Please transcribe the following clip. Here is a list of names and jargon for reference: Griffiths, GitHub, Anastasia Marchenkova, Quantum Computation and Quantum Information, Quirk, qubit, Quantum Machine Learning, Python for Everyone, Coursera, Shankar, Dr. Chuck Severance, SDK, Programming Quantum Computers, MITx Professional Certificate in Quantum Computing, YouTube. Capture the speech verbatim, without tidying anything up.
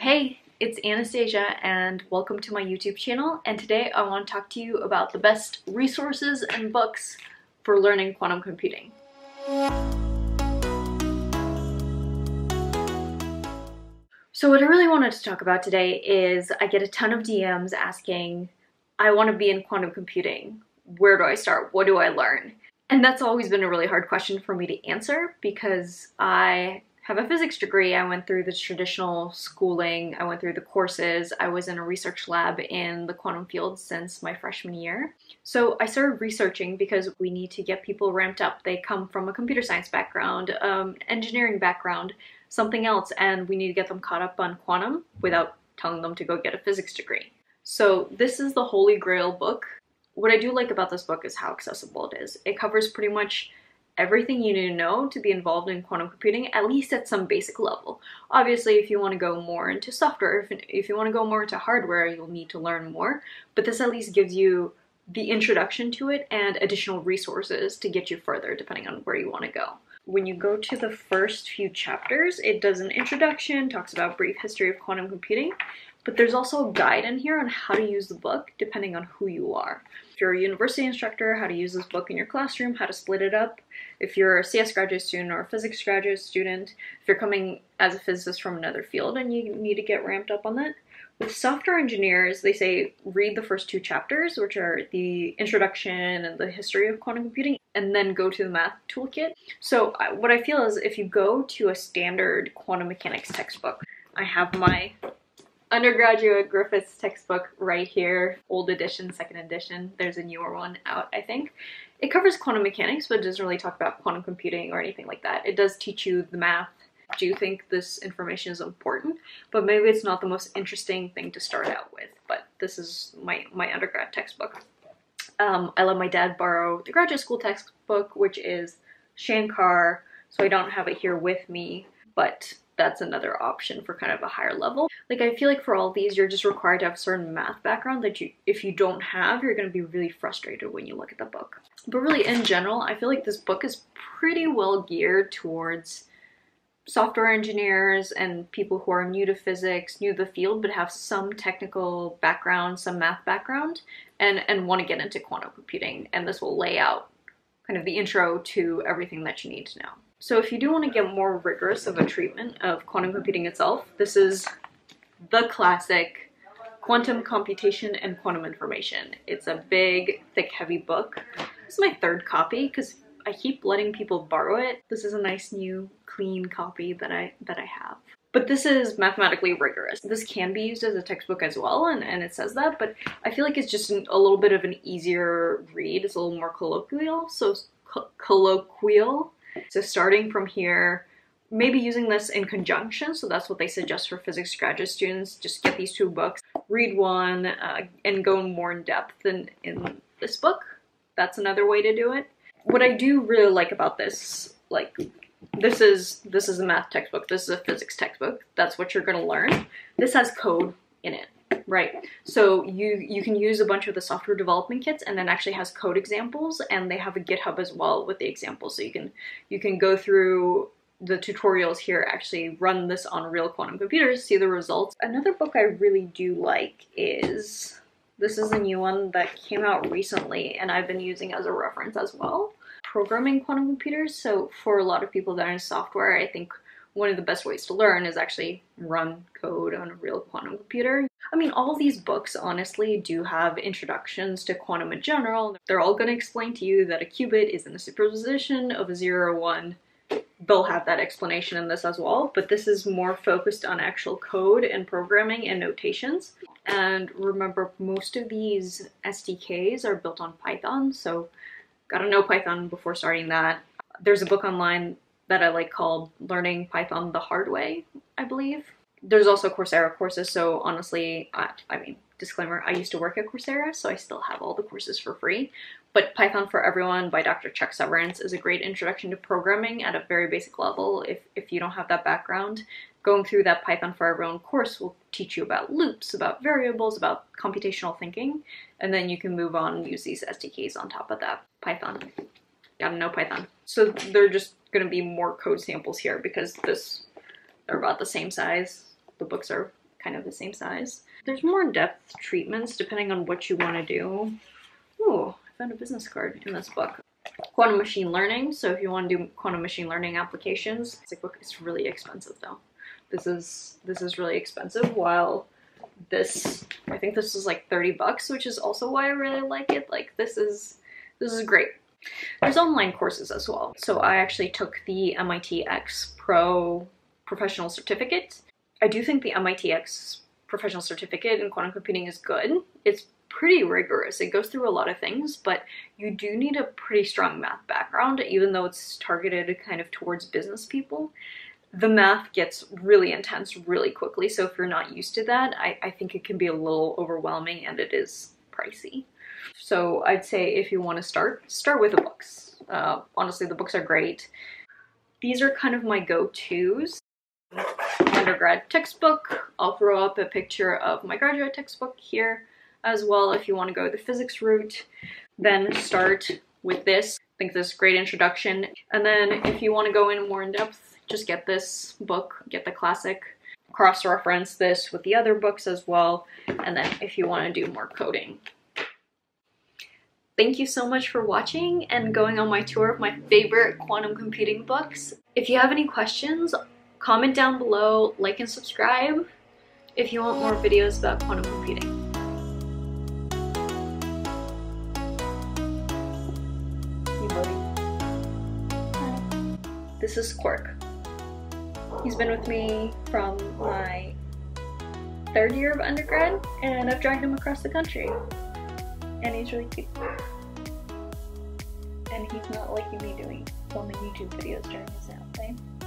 Hey, it's Anastasia and welcome to my YouTube channel, and today I want to talk to you about the best resources and books for learning quantum computing. So what I really wanted to talk about today is I get a ton of D Ms asking, I want to be in quantum computing. Where do I start? What do I learn? And that's always been a really hard question for me to answer because I have a physics degree. I went through the traditional schooling, I went through the courses, I was in a research lab in the quantum field since my freshman year. So I started researching because we need to get people ramped up. They come from a computer science background, um, engineering background, something else, and we need to get them caught up on quantum without telling them to go get a physics degree. So this is the Holy Grail book. What I do like about this book is how accessible it is. It covers pretty much everything you need to know to be involved in quantum computing, at least at some basic level. Obviously, if you want to go more into software, if, if you want to go more into hardware, you'll need to learn more, but this at least gives you the introduction to it and additional resources to get you further depending on where you want to go. When you go to the first few chapters, it does an introduction, talks about brief history of quantum computing, but there's also a guide in here on how to use the book depending on who you are. If you're a university instructor, how to use this book in your classroom, how to split it up. If you're a C S graduate student or a physics graduate student, if you're coming as a physicist from another field and you need to get ramped up on that. With software engineers, they say read the first two chapters, which are the introduction and the history of quantum computing, and then go to the math toolkit. So what I feel is if you go to a standard quantum mechanics textbook, I have my undergraduate Griffiths textbook right here, old edition, second edition. There's a newer one out, I think. It covers quantum mechanics, but it doesn't really talk about quantum computing or anything like that. It does teach you the math. Do you think this information is important? But maybe it's not the most interesting thing to start out with, but this is my, my undergrad textbook. Um, I let my dad borrow the graduate school textbook, which is Shankar, so I don't have it here with me, but that's another option for kind of a higher level. Like, I feel like for all these, you're just required to have a certain math background that you, if you don't have, you're going to be really frustrated when you look at the book. But really, in general, I feel like this book is pretty well geared towards software engineers and people who are new to physics, new to the field, but have some technical background, some math background, and, and want to get into quantum computing. And this will lay out kind of the intro to everything that you need to know. So if you do want to get more rigorous of a treatment of quantum computing itself, this is the classic Quantum Computation and Quantum Information. It's a big, thick, heavy book. This is my third copy because I keep letting people borrow it. This is a nice new clean copy that I that I have. But this is mathematically rigorous. This can be used as a textbook as well, and, and it says that, but I feel like it's just an, a little bit of an easier read. It's a little more colloquial, so co colloquial. So starting from here, maybe using this in conjunction, so that's what they suggest for physics graduate students. Just get these two books, read one, uh, and go more in depth in, in this book. That's another way to do it. What I do really like about this, like, this is this is a math textbook, this is a physics textbook, that's what you're going to learn. This has code in it. Right, so you, you can use a bunch of the software development kits, and then actually has code examples, and they have a GitHub as well with the examples, so you can you can go through the tutorials here, actually run this on real quantum computers, see the results. Another book I really do like is, this is a new one that came out recently, and I've been using as a reference as well, Programming Quantum Computers. So for a lot of people that are in software, I think one of the best ways to learn is actually run code on a real quantum computer. I mean, all these books honestly do have introductions to quantum in general. They're all going to explain to you that a qubit is in a superposition of a zero, one. They'll have that explanation in this as well, but this is more focused on actual code and programming and notations. And remember, most of these S D Ks are built on Python, so gotta know Python before starting that. There's a book online that I like called Learning Python the Hard Way, I believe. There's also Coursera courses, so honestly, I, I mean, disclaimer, I used to work at Coursera, so I still have all the courses for free, but Python for Everyone by Doctor Chuck Severance is a great introduction to programming at a very basic level. If, if you don't have that background, going through that Python for Everyone course will teach you about loops, about variables, about computational thinking, and then you can move on and use these S D Ks on top of that. Python. Gotta know Python. So they're just going to be more code samples here because this, they're about the same size. The books are kind of the same size. There's more in-depth treatments depending on what you want to do. Ooh, I found a business card in this book. Quantum machine learning. So if you want to do quantum machine learning applications, it's like, look, it's really expensive though. This is this is really expensive, while this, I think this was like thirty bucks, which is also why I really like it. Like this is this is great. There's online courses as well. So I actually took the M I T x Pro Professional Certificate. I do think the M I T x Professional Certificate in Quantum Computing is good. It's pretty rigorous. It goes through a lot of things, but you do need a pretty strong math background, even though it's targeted kind of towards business people. The math gets really intense really quickly, so if you're not used to that, I, I think it can be a little overwhelming, and it is pricey. So I'd say if you want to start, start with the books. Uh, honestly, the books are great. These are kind of my go-tos. Undergrad textbook. I'll throw up a picture of my graduate textbook here as well if you want to go the physics route. Then start with this. I think this is a great introduction. And then if you want to go in more in depth, just get this book, get the classic. Cross-reference this with the other books as well. And then if you want to do more coding. Thank you so much for watching and going on my tour of my favorite quantum computing books. If you have any questions, comment down below, like and subscribe if you want more videos about quantum computing. This is Quirk. He's been with me from my third year of undergrad, and I've dragged him across the country. And he's really cute. And he's not like me doing filming YouTube videos during his nap time.